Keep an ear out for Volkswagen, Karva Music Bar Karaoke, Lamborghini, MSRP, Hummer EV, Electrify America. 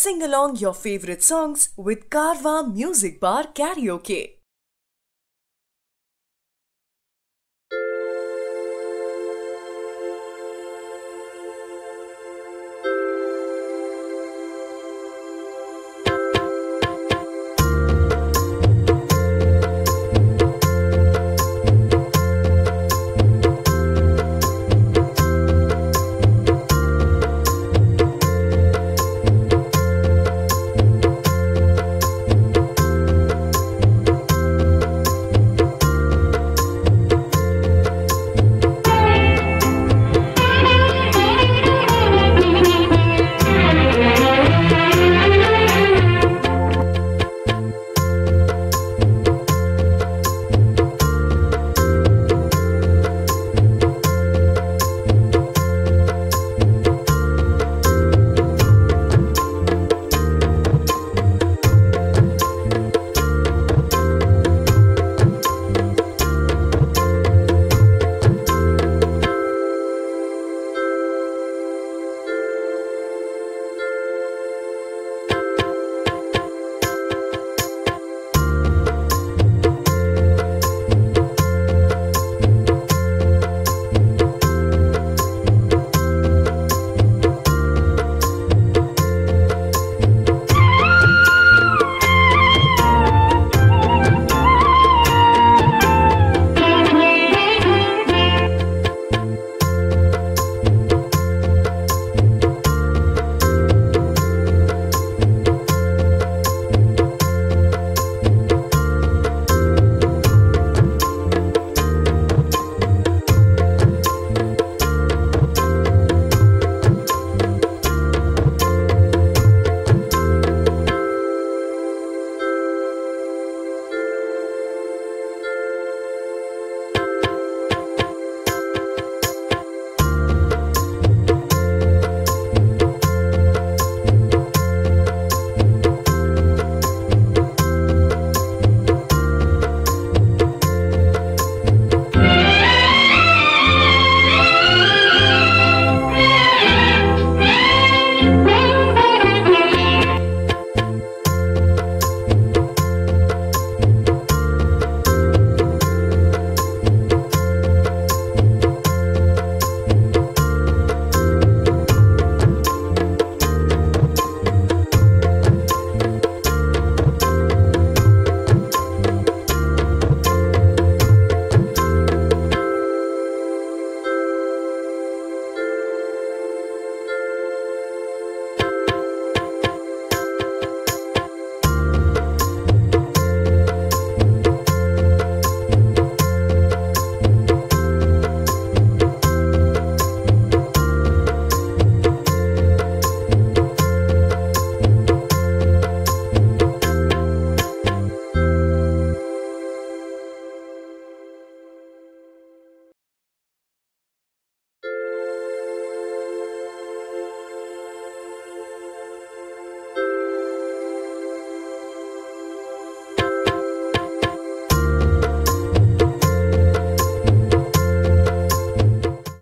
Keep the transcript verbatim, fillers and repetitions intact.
Sing along your favorite songs with Karva Music Bar Karaoke. You